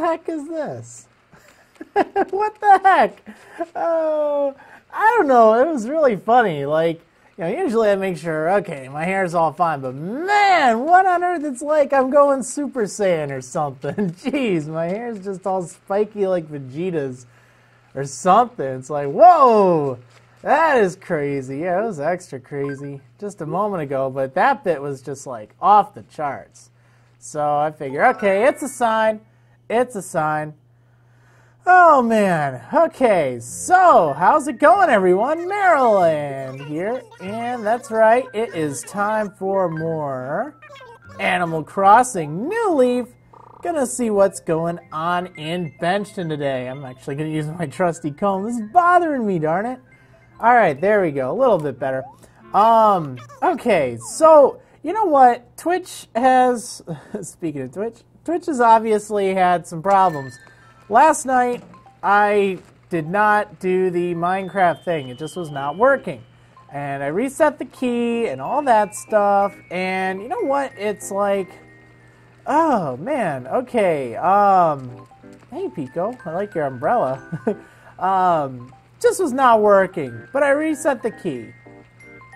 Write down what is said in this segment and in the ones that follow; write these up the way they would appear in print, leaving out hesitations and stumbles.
the heck is this? What the heck? Oh, I don't know. It was really funny. Like, you know, usually I make sure, okay, my hair's all fine, but man, what on earth? It's like I'm going Super Saiyan or something. Jeez, my hair's just all spiky like Vegeta's or something. It's like, whoa, that is crazy. Yeah, it was extra crazy just a moment ago, but that bit was just like off the charts. So I figure, okay, it's a sign. It's a sign. Oh man, okay, so how's it going everyone? Marriland here, and that's right, it is time for more Animal Crossing New Leaf. Gonna see what's going on in Benchton today. I'm actually gonna use my trusty comb. This is bothering me, darn it. Alright, there we go, a little bit better. Okay, so, you know what, Twitch has, speaking of Twitch, Twitch has obviously had some problems. Last night, I did not do the Minecraft thing. It just was not working. And I reset the key and all that stuff. And you know what? It's like, oh, man, okay. Hey, Pico, I like your umbrella. Just was not working, but I reset the key.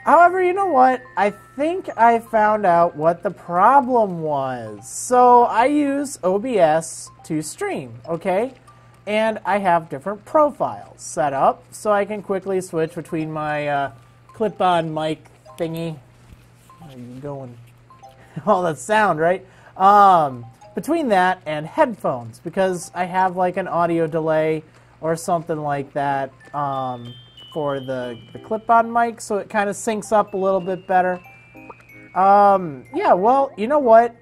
However, you know what? I think I found out what the problem was. So I use OBS to stream, okay? And I have different profiles set up, so I can quickly switch between my clip-on mic thingy. Where are you going? All that sound, right? Between that and headphones, because I have like an audio delay or something like that. For the clip-on mic, so it kind of syncs up a little bit better. Yeah, well, you know what?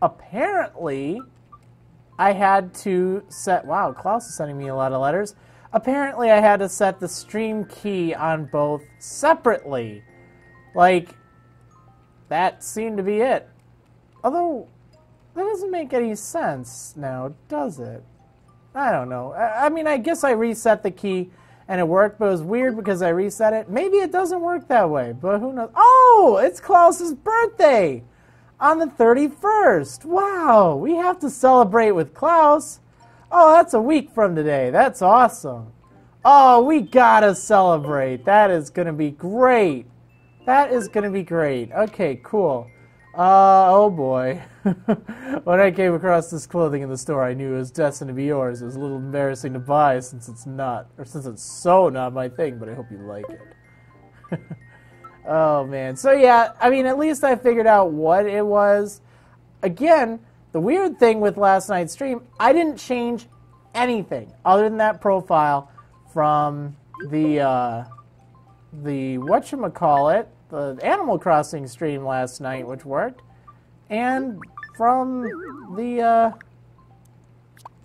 Apparently, I had to set... Wow, Klaus is sending me a lot of letters. Apparently, I had to set the stream key on both separately. Like, that seemed to be it. Although, that doesn't make any sense now, does it? I don't know. I mean, I guess I reset the key... and it worked, but it was weird because I reset it. Maybe it doesn't work that way, but who knows? Oh, it's Klaus's birthday on the 31st. Wow, we have to celebrate with Klaus. Oh, that's a week from today. That's awesome. Oh, we gotta celebrate. That is gonna be great. That is gonna be great. Okay, cool. Oh boy. When I came across this clothing in the store, I knew it was destined to be yours. It was a little embarrassing to buy since it's not, or since it's so not my thing, but I hope you like it. Oh man. So yeah, I mean, at least I figured out what it was. Again, the weird thing with last night's stream, I didn't change anything other than that profile from the whatchamacallit, the Animal Crossing stream last night, which worked, and from the,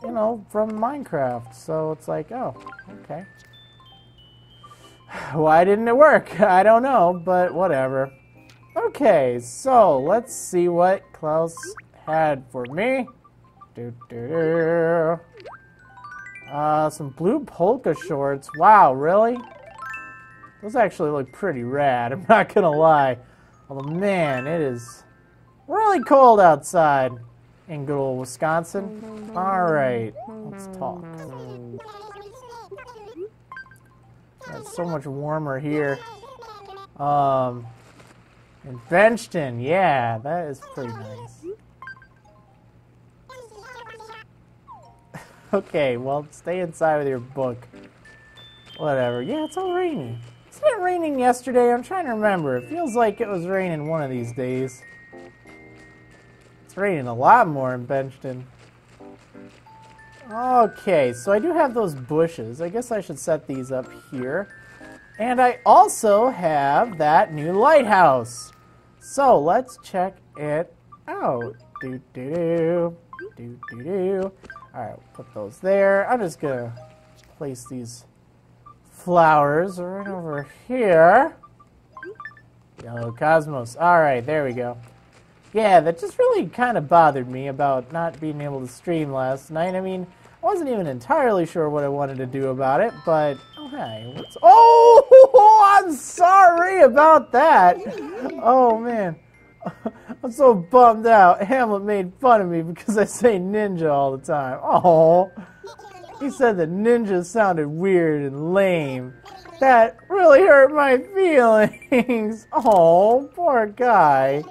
you know, from Minecraft. So it's like, oh, okay. Why didn't it work? I don't know, but whatever. Okay, so let's see what Klaus had for me. Some blue polka shorts. Wow, really? Those actually look pretty rad, I'm not gonna lie. Although, man, it is really cold outside in good old Wisconsin. Alright, let's talk. It's so much warmer here. In Benchton, yeah, that is pretty nice. Okay, well, stay inside with your book. Whatever. Yeah, it's all rainy. Wasn't it raining yesterday? I'm trying to remember. It feels like it was raining one of these days. It's raining a lot more in Benchton. Okay, so I do have those bushes. I guess I should set these up here. And I also have that new lighthouse. So let's check it out. Do do do do do do. All right, we'll put those there. I'm just gonna place these flowers right over here. Yellow cosmos. Alright, there we go. Yeah, that just really kind of bothered me about not being able to stream last night. I mean, I wasn't even entirely sure what I wanted to do about it, but... Oh, hey, what's... Oh! I'm sorry about that! Oh, man. I'm so bummed out. Hamlet made fun of me because I say ninja all the time. Oh, he said that ninja sounded weird and lame. That really hurt my feelings. Oh, poor guy.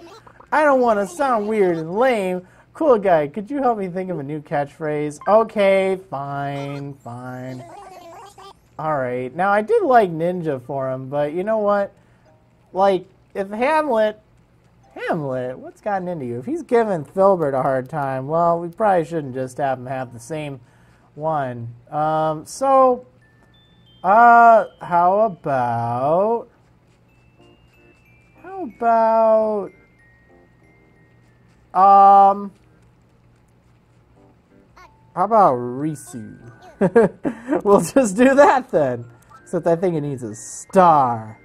I don't want to sound weird and lame. Cool guy, could you help me think of a new catchphrase? Okay, fine, fine. Alright, now I did like ninja for him, but you know what? Like, if Hamlet, what's gotten into you? If he's giving Filbert a hard time, well, we probably shouldn't just have him have the same one. How about Risu? We'll just do that then. Except I think it needs a star.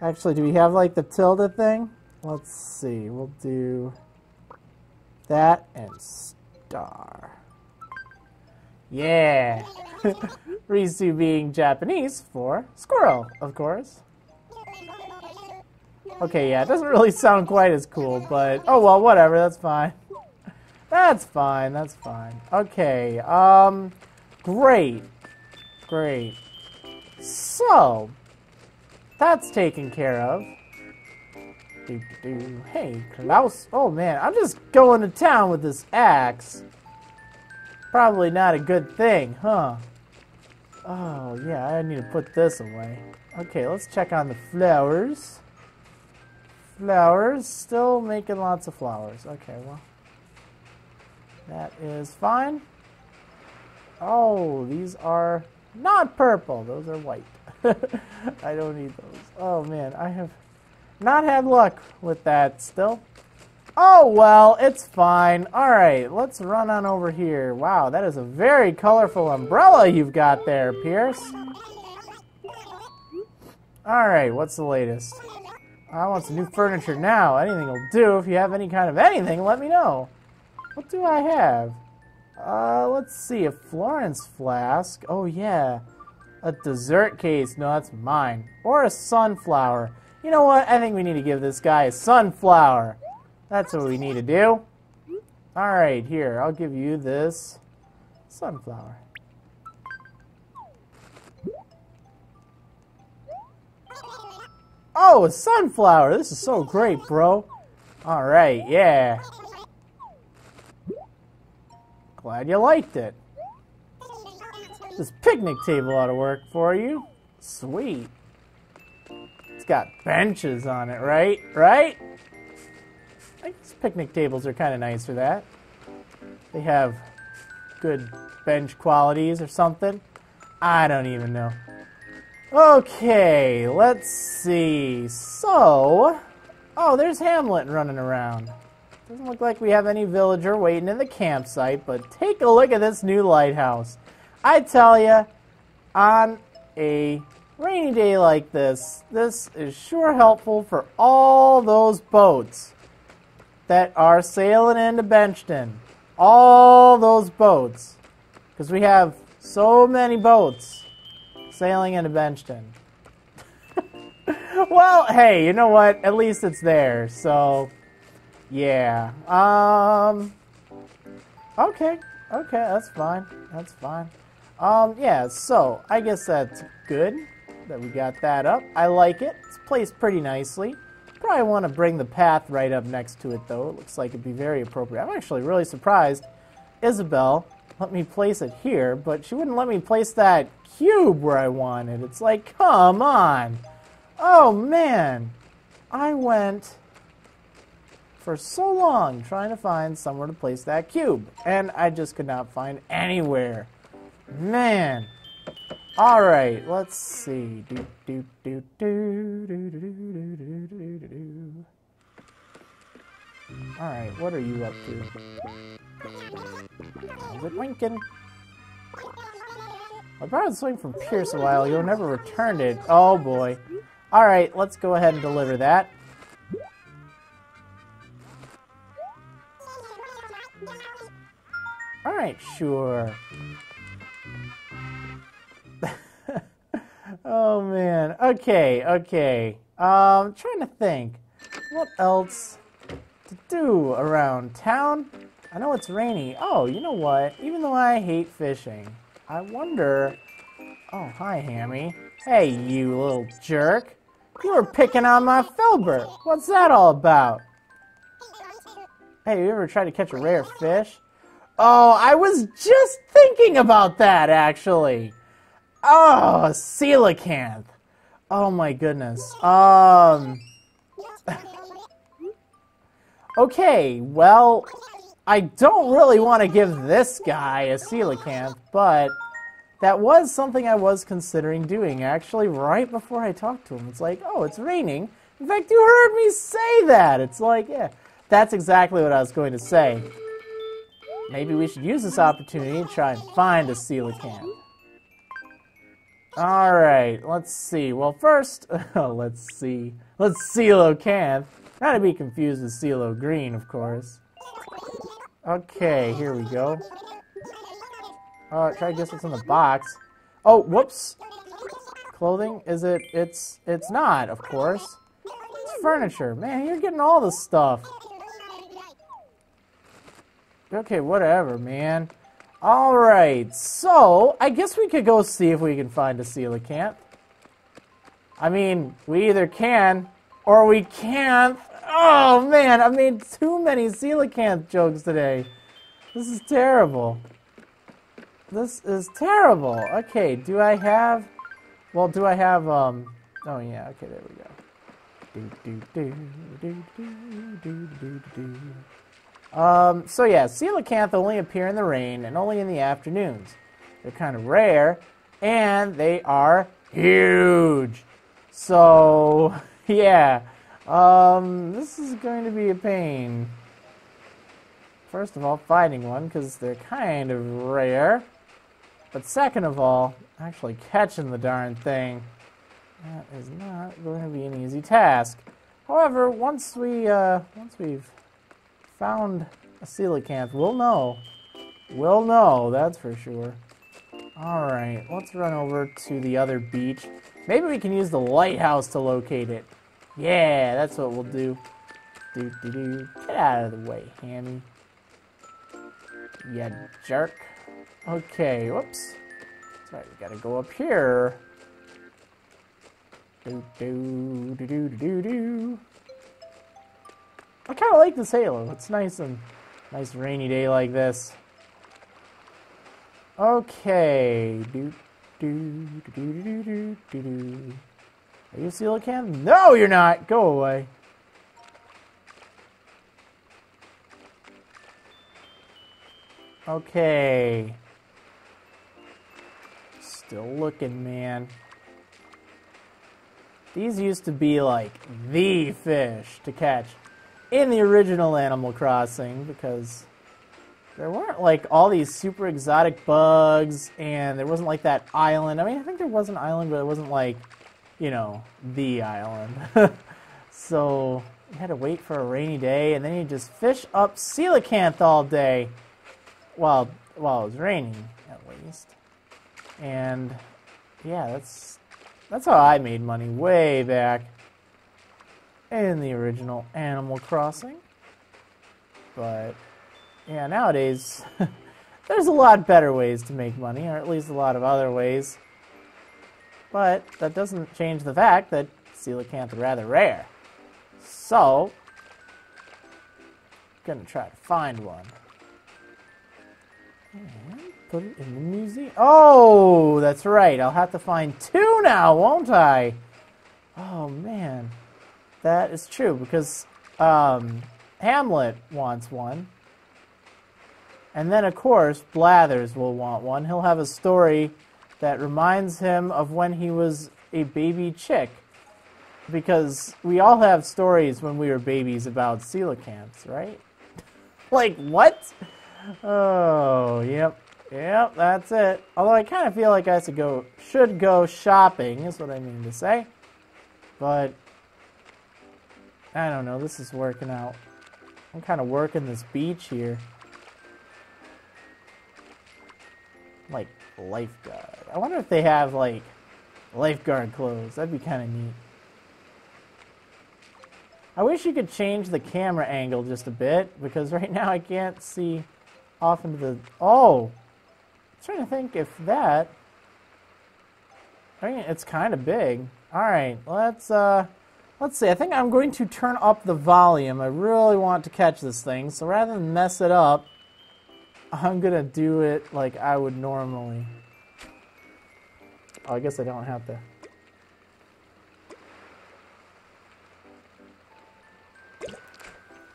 Actually, do we have like the tilde thing? Let's see. We'll do that and star. Yeah. Risu being Japanese for squirrel, of course. Okay, yeah, it doesn't really sound quite as cool, but oh well, whatever, that's fine. That's fine, that's fine. Okay, great. Great. So, that's taken care of. Doo-doo-doo. Hey, Klaus. Oh man, I'm just going to town with this axe. Probably not a good thing, huh? Oh, yeah, I need to put this away. Okay, let's check on the flowers. Flowers, still making lots of flowers. Okay, well, that is fine. Oh, these are not purple. Those are white. I don't need those. Oh, man, I have not had luck with that still. Oh, well, it's fine. All right, let's run on over here. Wow, that is a very colorful umbrella you've got there, Pierce. All right, what's the latest? I want some new furniture now. Anything will do. If you have any kind of anything, let me know. What do I have? Let's see. A Florence flask. Oh, yeah. A dessert case. No, that's mine. Or a sunflower. You know what? I think we need to give this guy a sunflower. That's what we need to do. All right, here. I'll give you this sunflower. Oh, a sunflower! This is so great, bro. Alright, yeah. Glad you liked it. This picnic table ought to work for you. Sweet. It's got benches on it, right? Right? I guess picnic tables are kind of nice for that. They have good bench qualities or something. I don't even know. Okay, let's see. So, oh, there's Hamlet running around. Doesn't look like we have any villager waiting in the campsite, but take a look at this new lighthouse. I tell ya, on a rainy day like this, this is sure helpful for all those boats that are sailing into Benchton. All those boats. Because we have so many boats sailing into Benchton. Well, hey, you know what? At least it's there, so yeah. Okay, that's fine. That's fine. Yeah, so I guess that's good that we got that up. I like it. It's placed pretty nicely. Probably want to bring the path right up next to it, though. It looks like it'd be very appropriate. I'm actually really surprised Isabelle let me place it here, but she wouldn't let me place that cube where I wanted. It's like, come on. Oh, man. I went for so long trying to find somewhere to place that cube, and I just could not find anywhere. Man. All right, let's see. All right, what are you up to? Is it Lincoln? I borrowed the swing from Pierce a while ago, never returned it. Oh boy. Alright, let's go ahead and deliver that. Alright, sure. Oh man. Okay, okay. I'm trying to think. What else do around town? I know it's rainy. Oh, you know what? Even though I hate fishing, I wonder... Oh, hi, Hammy. Hey, you little jerk. You were picking on my Filbert. What's that all about? Hey, you ever tried to catch a rare fish? Oh, I was just thinking about that, actually. Oh, a coelacanth. Oh, my goodness. Okay, well, I don't really want to give this guy a coelacanth, but... that was something I was considering doing, actually, right before I talked to him. It's like, oh, it's raining. In fact, you heard me say that. It's like, yeah, that's exactly what I was going to say. Maybe we should use this opportunity to try and find a coelacanth. All right, let's see. Well, first, let's see. Let's coelacanth. Not to be confused with CeeLo Green, of course. Okay, here we go. Try to guess what's in the box. Oh, whoops! Clothing? Is it? It's not, of course. It's furniture. Man, you're getting all this stuff. Okay, whatever, man. Alright, so, I guess we could go see if we can find a coelacanth. I mean, we either can, or we can't. Oh, man, I made too many coelacanth jokes today. This is terrible. This is terrible. Okay, do I have... well, do I have, oh, yeah, okay, there we go. So, yeah, coelacanth only appear in the rain and only in the afternoons. They're kind of rare, and they are huge. So, yeah, this is going to be a pain. First of all, finding one, because they're kind of rare. But second of all, actually catching the darn thing, that is not going to be an easy task. However, once we once we've found a coelacanth, we'll know. We'll know, that's for sure. All right, let's run over to the other beach. Maybe we can use the lighthouse to locate it. Yeah, that's what we'll do. Get out of the way, Hammy. You jerk. Okay, whoops. That's right, we gotta go up here. I kinda like this halo. It's nice and nice rainy day like this. Okay. Are you a coelacanth? No, you're not! Go away. Okay. Still looking, man. These used to be, like, the fish to catch in the original Animal Crossing, because there weren't, like, all these super exotic bugs, and there wasn't, like, that island. I mean, I think there was an island, but it wasn't, like, you know, the island. So you had to wait for a rainy day, and then you just fish up coelacanth all day. While it was raining, at least. And yeah, that's how I made money way back in the original Animal Crossing. But yeah, nowadays there's a lot better ways to make money, or at least a lot of other ways. But that doesn't change the fact that coelacanth are rather rare. So gonna try to find one. And put it in the museum. Oh, that's right. I'll have to find two now, won't I? Oh, man. That is true, because Hamlet wants one. And then, of course, Blathers will want one. He'll have a story that reminds him of when he was a baby chick. Because we all have stories when we were babies about coelacanths, right? Like, what? Oh, yep. Yep, that's it. Although I kind of feel like I should go shopping, is what I mean to say. But, I don't know, this is working out. I'm kind of working this beach here. Like, lifeguard. I wonder if they have, like, lifeguard clothes. That'd be kind of neat. I wish you could change the camera angle just a bit, because right now I can't see off into the... Oh! I'm trying to think if that... I mean, it's kind of big. Alright, let's see. I think I'm going to turn up the volume. I really want to catch this thing, so rather than mess it up, I'm going to do it like I would normally. Oh, I guess I don't have to...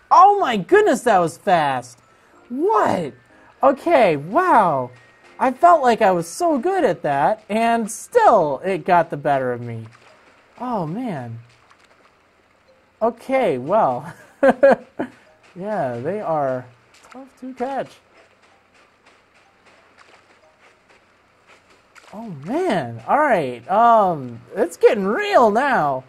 Oh my goodness, that was fast! What? Okay, wow. I felt like I was so good at that, and still it got the better of me. Oh man. Okay, well. Yeah, they are tough to catch. Oh man, alright, it's getting real now.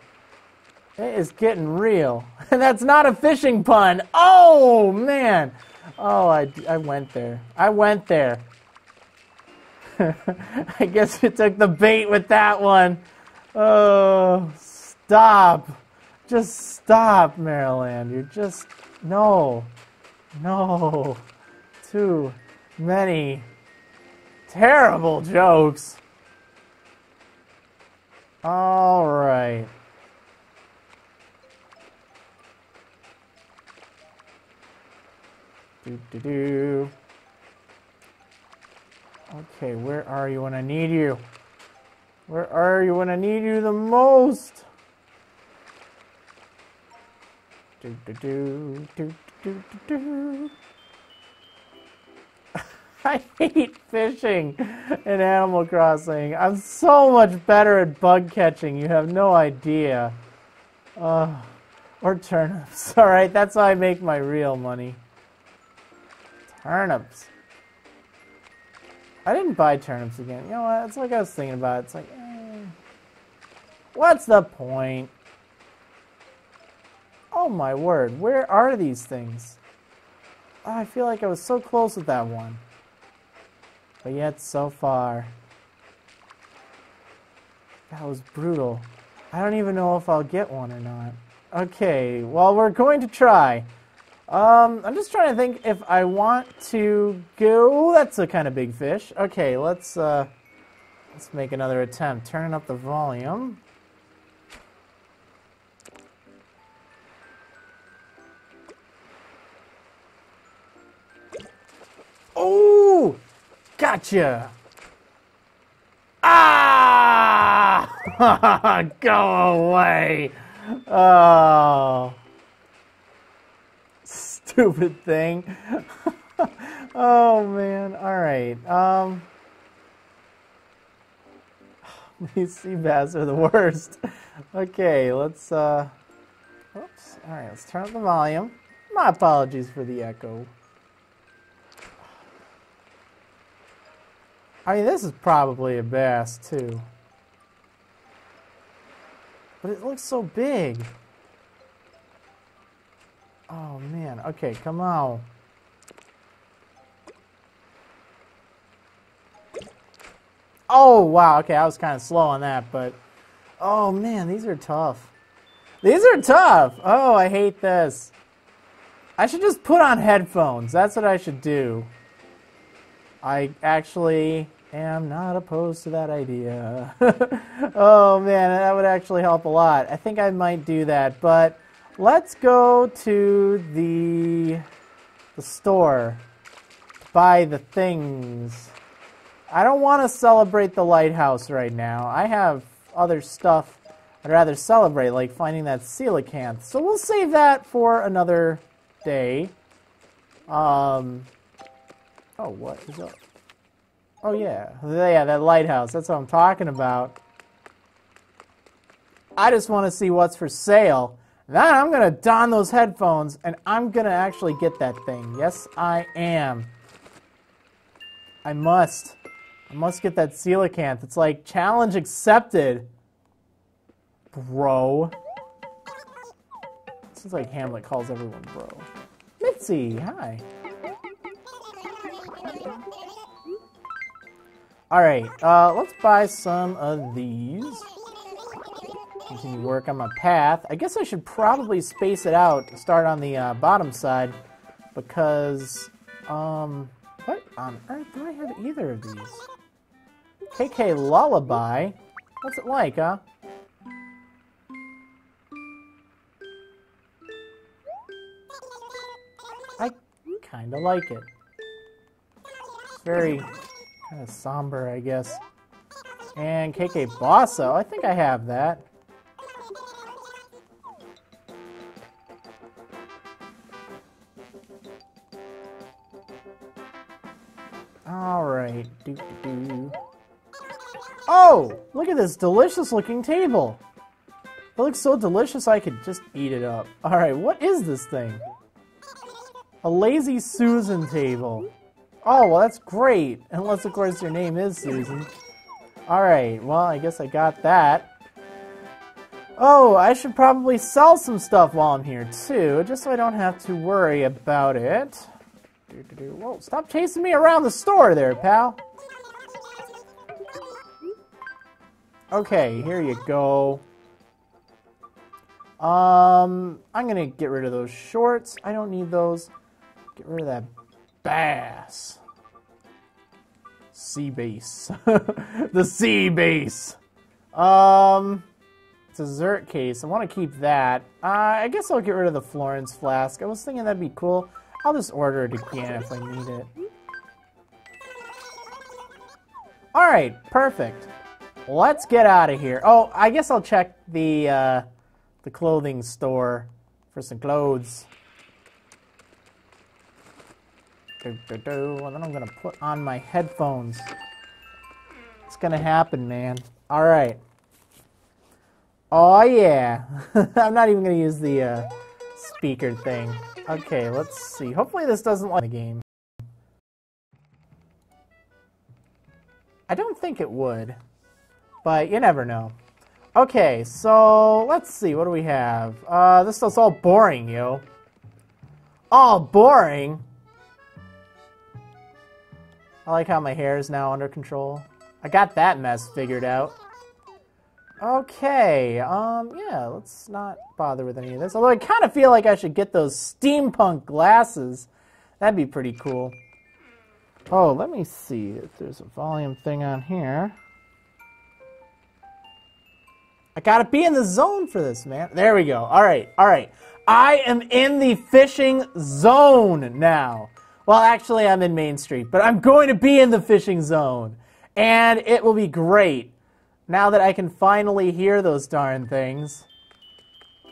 It is getting real. That's not a fishing pun. Oh, man. Oh, I went there. I went there. I guess you took the bait with that one. Oh, stop. Just stop, Marriland. You're just... No. No. Too many terrible jokes. All right. Okay, where are you when I need you? Where are you when I need you the most? I hate fishing in Animal Crossing. I'm so much better at bug catching, you have no idea. Or turnips, alright, that's how I make my real money. Turnips. I didn't buy turnips again. You know what? It's like I was thinking about it. It's like, eh. What's the point? Oh my word. Where are these things? Oh, I feel like I was so close with that one. But yet so far. That was brutal. I don't even know if I'll get one or not. Okay. Well, we're going to try. I'm just trying to think if I want to go... That's a kind of big fish. Okay, let's make another attempt. Turning up the volume. Oh! Gotcha! Ah! Go away! Oh... Stupid thing. Oh man, alright. These sea bass are the worst. Okay, oops. Alright, let's turn up the volume. My apologies for the echo. I mean, this is probably a bass too. But it looks so big. Oh man, okay, come on. Oh wow, okay, I was kind of slow on that, but... Oh man, these are tough. These are tough! Oh, I hate this. I should just put on headphones, that's what I should do. I actually am not opposed to that idea. Oh man, that would actually help a lot. I think I might do that, but... Let's go to the store to buy the things. I don't want to celebrate the lighthouse right now. I have other stuff I'd rather celebrate, like finding that coelacanth. So we'll save that for another day. Oh, what is that? Oh, yeah. Yeah, that lighthouse. That's what I'm talking about. I just want to see what's for sale. Then I'm gonna don those headphones, and I'm gonna actually get that thing. Yes, I am. I must. I must get that coelacanth. It's like, challenge accepted. Bro. This is like Hamlet calls everyone bro. Mitzi, hi. Alright, let's buy some of these. Continue work on my path. I guess I should probably space it out, start on the bottom side, because, what on earth do I have either of these? KK Lullaby? What's it like, huh? I kinda like it. It's very kind of somber, I guess. And KK Bossa, I think I have that. Alright. Oh! Look at this delicious looking table! It looks so delicious I could just eat it up. Alright, what is this thing? A Lazy Susan table. Oh, well that's great. Unless, of course, your name is Susan. Alright, well, I guess I got that. Oh, I should probably sell some stuff while I'm here, too, just so I don't have to worry about it. Whoa, stop chasing me around the store there, pal. Okay, here you go. I'm gonna get rid of those shorts. I don't need those. Get rid of that bass. Sea bass. The sea bass. Dessert case. I want to keep that. I guess I'll get rid of the Florence flask. I was thinking that'd be cool. I'll just order it again if I need it. Alright, perfect. Let's get out of here. Oh, I guess I'll check the clothing store for some clothes. And then I'm gonna put on my headphones. It's gonna happen, man. Alright. Oh yeah. I'm not even gonna use the speaker thing. Okay, let's see. Hopefully this doesn't like the game. I don't think it would, but you never know. Okay, so let's see. What do we have? This stuff's all boring, yo. All boring? I like how my hair is now under control. I got that mess figured out. Okay, yeah, let's not bother with any of this. Although I kind of feel like I should get those steampunk glasses. That'd be pretty cool. Oh, let me see if there's a volume thing on here. I gotta be in the zone for this, man. There we go. Alright, alright. I am in the fishing zone now. Well, actually, I'm in Main Street, but I'm going to be in the fishing zone, and it will be great now that I can finally hear those darn things.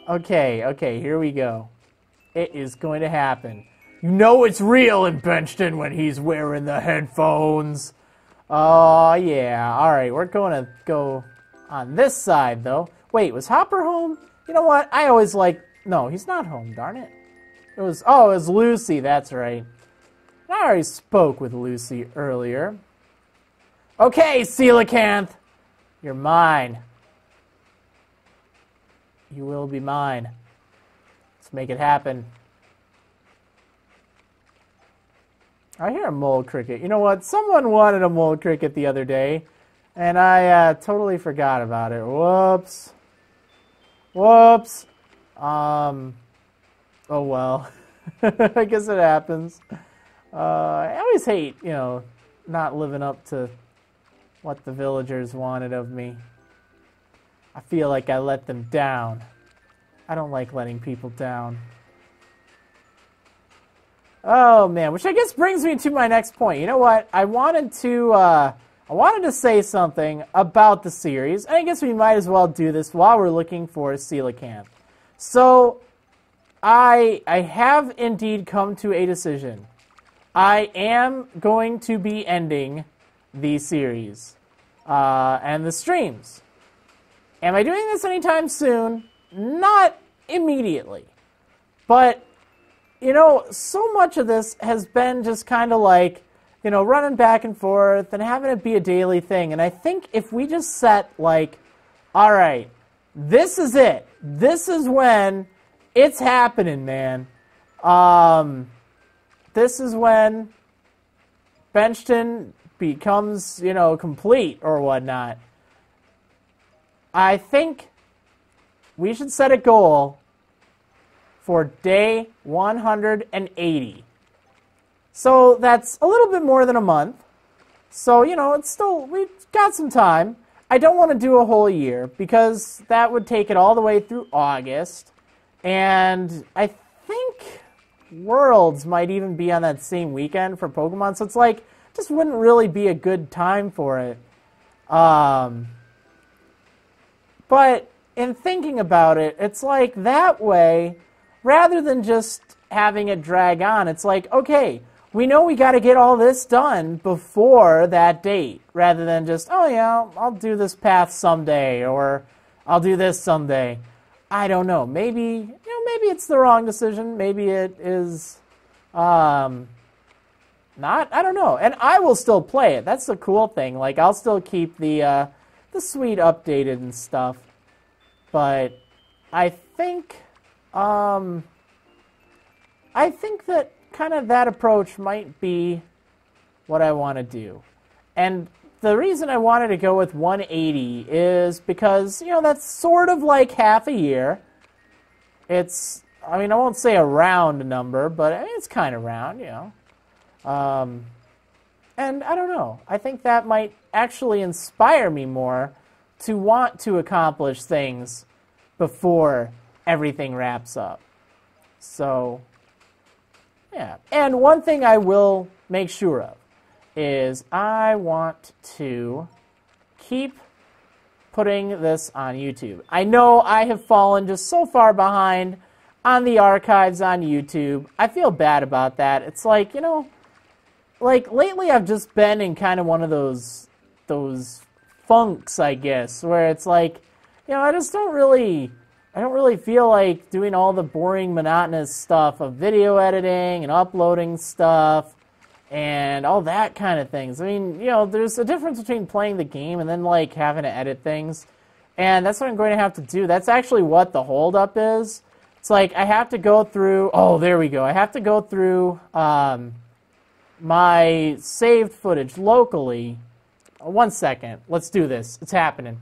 Okay, okay, here we go. It is going to happen. You know it's real in Benchton when he's wearing the headphones. Oh, yeah, all right, we're going to go on this side, though. Wait, was Hopper home? You know what, I always like... No, he's not home, darn it. It was... Oh, it was Lucy, that's right. I already spoke with Lucy earlier. Okay, Coelacanth, you're mine. You will be mine. Let's make it happen. I hear a mole cricket. You know what? Someone wanted a mole cricket the other day, and I totally forgot about it. Whoops. Whoops. Oh, well. I guess it happens. I always hate, you know, not living up to what the villagers wanted of me. I feel like I let them down. I don't like letting people down. Oh man, which I guess brings me to my next point. You know what? I wanted to say something about the series, and I guess we might as well do this while we're looking for Coelacanth. So, I have indeed come to a decision. I am going to be ending the series and the streams. Am I doing this anytime soon? Not immediately. But, you know, so much of this has been just kind of like, you know, running back and forth and having it be a daily thing. And I think if we just set, like, all right, this is it. This is when it's happening, man. This is when Benchton becomes, you know, complete or whatnot. I think we should set a goal for day 180. So that's a little bit more than a month. So, you know, it's still, we've got some time. I don't want to do a whole year because that would take it all the way through August. And I think Worlds might even be on that same weekend for Pokemon. So it's like, just wouldn't really be a good time for it. But in thinking about it, it's like that way, rather than just having it drag on, it's like, okay, we know we got to get all this done before that date, rather than just, oh yeah, I'll do this path someday, or I'll do this someday. I don't know. Maybe, you know, maybe it's the wrong decision. Maybe it is not. I don't know. And I will still play it. That's the cool thing. Like, I'll still keep the suite updated and stuff. But I think that kind of that approach might be what I want to do. And the reason I wanted to go with 180 is because, you know, that's sort of like half a year. It's, I mean, I won't say a round number, but it's kind of round, you know. And I don't know. I think that might actually inspire me more to want to accomplish things before everything wraps up. So, yeah. And one thing I will make sure of is I want to keep putting this on YouTube. I know I have fallen just so far behind on the archives on YouTube. I feel bad about that. It's like, you know, like lately I've just been in kind of one of those funks, I guess, where it's like, you know, I just don't really feel like doing all the boring, monotonous stuff of video editing and uploading stuff and all that kind of things. I mean, you know, there's a difference between playing the game and then, like, having to edit things. And that's what I'm going to have to do. That's actually what the holdup is. It's like I have to go through... Oh, there we go. I have to go through my saved footage locally. One second. Let's do this. It's happening.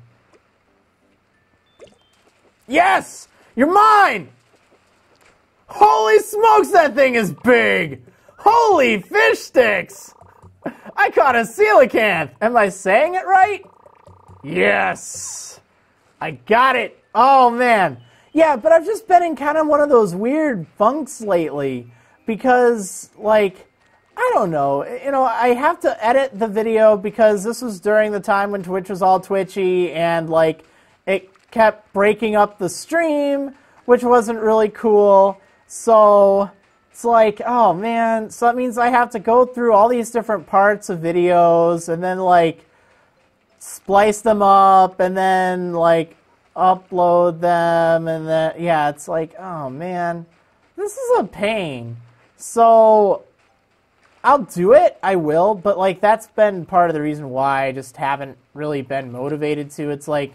Yes! You're mine! Holy smokes, that thing is big! Holy fish sticks! I caught a coelacanth! Am I saying it right? Yes! I got it! Oh, man. Yeah, but I've just been in kind of one of those weird funks lately because, like, I don't know. You know, I have to edit the video because this was during the time when Twitch was all twitchy and, like, it kept breaking up the stream, which wasn't really cool. So it's like, oh man, so that means I have to go through all these different parts of videos and then like splice them up and then like upload them and then, yeah, it's like, oh man, this is a pain. So I'll do it, I will, but like that's been part of the reason why I just haven't really been motivated to. It's like,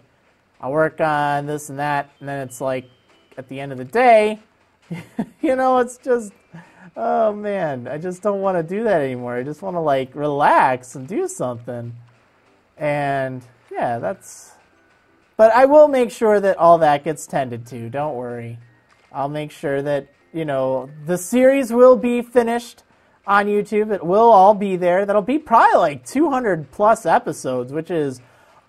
I work on this and that, and then it's like, at the end of the day, you know, it's just, oh man, I just don't want to do that anymore. I just want to, like, relax and do something. And, yeah, that's, but I will make sure that all that gets tended to, don't worry. I'll make sure that, you know, the series will be finished on YouTube. It will all be there. That'll be probably like 200+ episodes, which is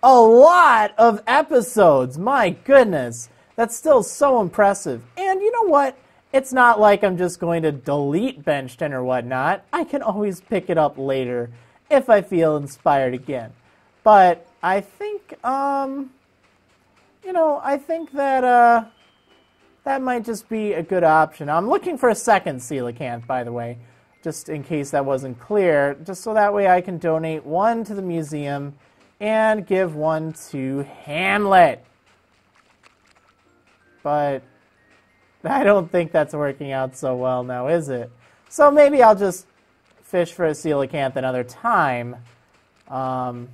a lot of episodes. My goodness. That's still so impressive. And you know what? It's not like I'm just going to delete Benchton or whatnot. I can always pick it up later if I feel inspired again. But I think, you know, I think that that might just be a good option. I'm looking for a second coelacanth, by the way, just in case that wasn't clear, just so that way I can donate one to the museum and give one to Hamlet. But I don't think that's working out so well now, is it? So maybe I'll just fish for a coelacanth another time. Whoops.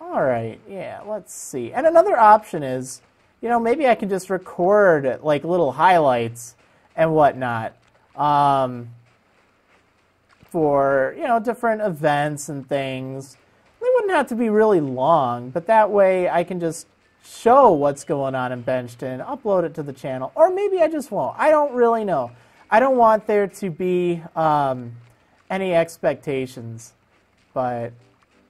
All right, yeah, let's see. And another option is, you know, maybe I can just record, like, little highlights and whatnot. For, you know, different events and things. They wouldn't have to be really long, but that way I can just show what's going on in Benchton, upload it to the channel, or maybe I just won't. I don't really know. I don't want there to be any expectations. But,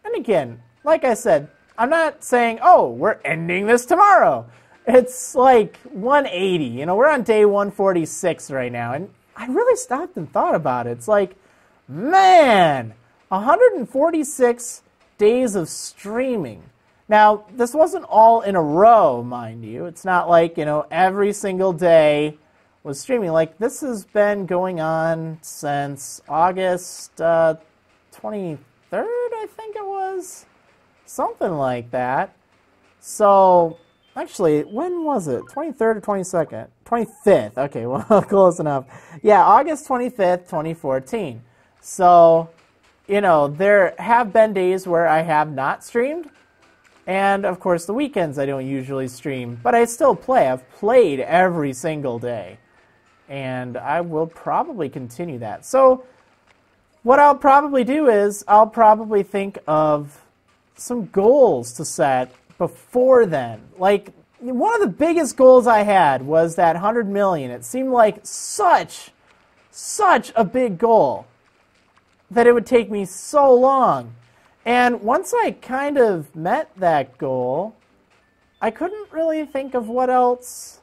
and again, like I said, I'm not saying, oh, we're ending this tomorrow. It's like 180, you know, we're on day 146 right now, and I really stopped and thought about it. It's like, man, 146 days of streaming. Now, this wasn't all in a row, mind you. It's not like, you know, every single day was streaming. Like, this has been going on since August 23rd, I think it was. Something like that. So, actually, when was it? 23rd or 22nd? 25th. Okay, well, close enough. Yeah, August 25th, 2014. So, you know, there have been days where I have not streamed. And, of course, the weekends I don't usually stream. But I still play. I've played every single day. And I will probably continue that. So, what I'll probably do is I'll probably think of some goals to set before then. Like, one of the biggest goals I had was that 100 million. It seemed like such a big goal that it would take me so long. And once I kind of met that goal, I couldn't really think of what else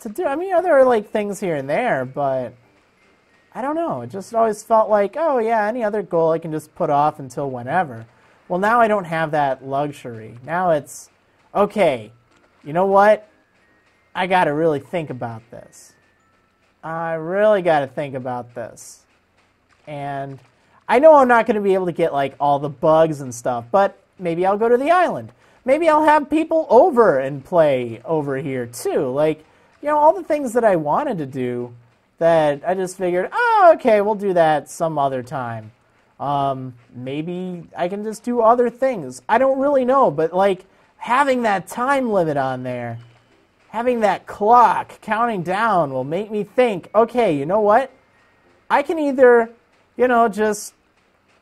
to do. I mean, you know, there are like things here and there, but I don't know. It just always felt like, oh yeah, any other goal I can just put off until whenever. Well, now I don't have that luxury. Now it's, okay, you know what? I got to really think about this. I really got to think about this. And I know I'm not going to be able to get, like, all the bugs and stuff, but maybe I'll go to the island. Maybe I'll have people over and play over here, too. Like, you know, all the things that I wanted to do that I just figured, oh, okay, we'll do that some other time. Maybe I can just do other things. I don't really know, but like having that time limit on there, having that clock counting down will make me think, okay, you know what? I can either, you know, just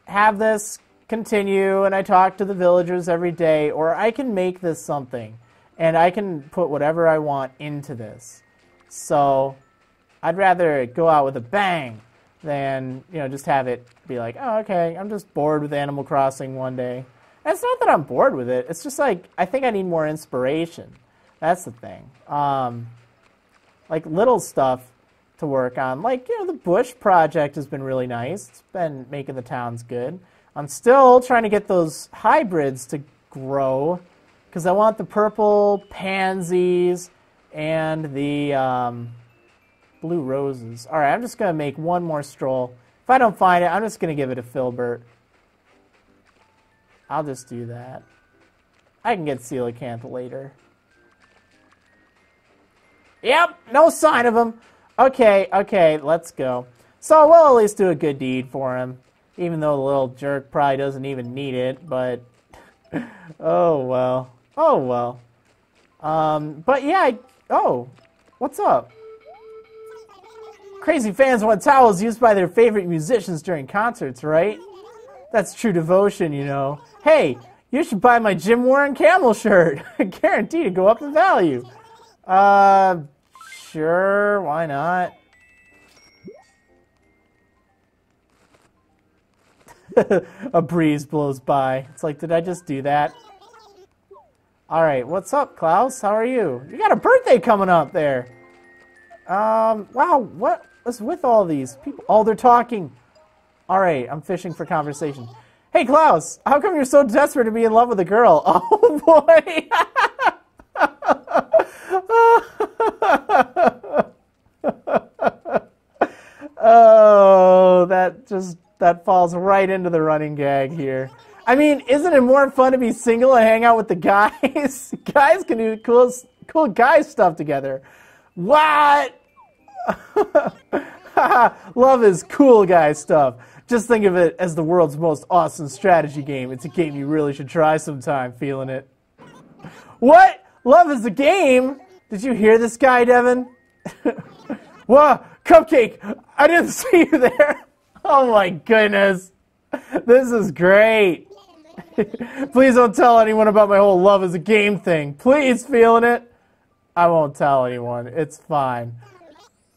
have this continue and I talk to the villagers every day, or I can make this something and I can put whatever I want into this. So I'd rather go out with a bang than, you know, just have it be like, oh, okay, I'm just bored with Animal Crossing one day. And it's not that I'm bored with it. It's just like, I think I need more inspiration. That's the thing. Like, little stuff to work on. Like, you know, the bush project has been really nice. It's been making the towns good. I'm still trying to get those hybrids to grow because I want the purple pansies and the blue roses. All right, I'm just going to make one more stroll. If I don't find it, I'm just going to give it to Filbert. I'll just do that. I can get Coelacanth later. Yep, no sign of him. Okay, okay, let's go. So we'll at least do a good deed for him, even though the little jerk probably doesn't even need it, but oh well. Oh well. But yeah, oh, what's up? Crazy fans want towels used by their favorite musicians during concerts, right? That's true devotion, you know. Hey, you should buy my Jim Warren camel shirt. Guaranteed to go up in value. Sure, why not? A breeze blows by. It's like, did I just do that? Alright, what's up, Klaus? How are you? You got a birthday coming up there. Wow, what? What's with all these people? Oh, they're talking. All right, I'm fishing for conversation. Hey, Klaus, how come you're so desperate to be in love with a girl? Oh, boy. Oh, that falls right into the running gag here. I mean, isn't it more fun to be single and hang out with the guys? Guys can do cool guy stuff together. What? Love is cool guy stuff. Just think of it as the world's most awesome strategy game. It's a game you really should try sometime, feeling it. What? Love is a game? Did you hear this guy, Devin? Whoa, Cupcake! I didn't see you there! Oh my goodness. This is great. Please don't tell anyone about my whole love is a game thing. Please, feeling it. I won't tell anyone. It's fine.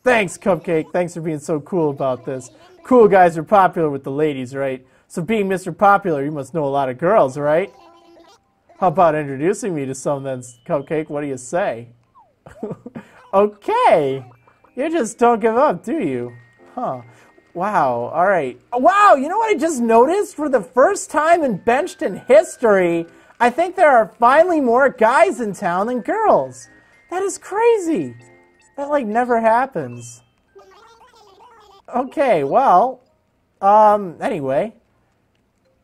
Thanks, Cupcake. Thanks for being so cool about this. Cool guys are popular with the ladies, right? So being Mr. Popular, you must know a lot of girls, right? How about introducing me to some then, Cupcake? What do you say? Okay. You just don't give up, do you? Huh. Wow. All right. Wow, you know what I just noticed? For the first time in Benchton history, I think there are finally more guys in town than girls. That is crazy. That, like, never happens. Okay, well, anyway.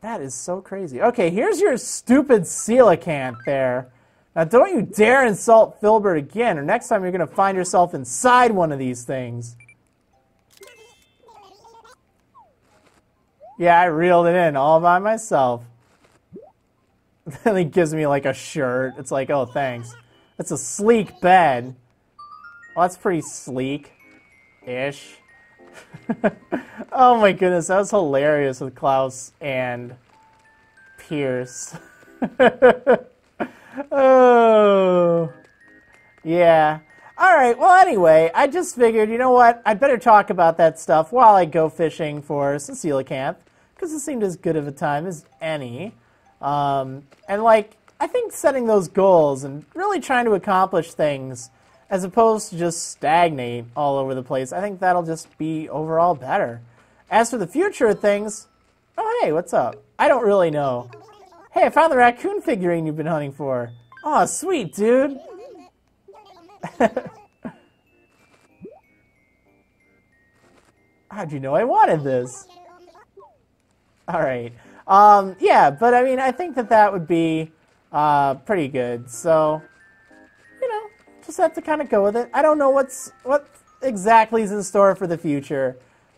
That is so crazy. Okay, here's your stupid coelacanth there. Now, don't you dare insult Filbert again, or next time you're going to find yourself inside one of these things. Yeah, I reeled it in all by myself. Then he gives me, like, a shirt. It's like, oh, thanks. That's a sleek bed. Well, that's pretty sleek-ish. Oh my goodness, that was hilarious with Klaus and Pierce. Oh, yeah. All right, well, anyway, I just figured, you know what? I'd better talk about that stuff while I go fishing for some coelacanth, because it seemed as good of a time as any. And, like, I think setting those goals and really trying to accomplish things as opposed to just stagnate all over the place, I think that'll just be overall better. As for the future of things, oh, hey, what's up? I don't really know. Hey, I found the raccoon figurine you've been hunting for. Aw, sweet, dude. How'd you know I wanted this? All right. Yeah, but I mean, I think that that would be pretty good, so... Just have to kind of go with it. I don't know what exactly is in store for the future,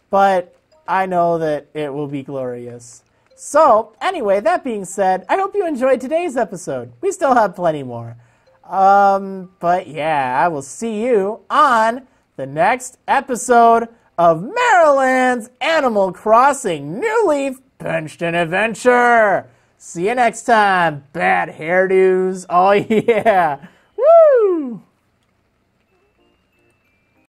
but I know that it will be glorious. So, anyway, that being said, I hope you enjoyed today's episode. We still have plenty more. But yeah, I will see you on the next episode of Marriland's Animal Crossing New Leaf Benchton Adventure. See you next time, bad hairdos. Oh yeah.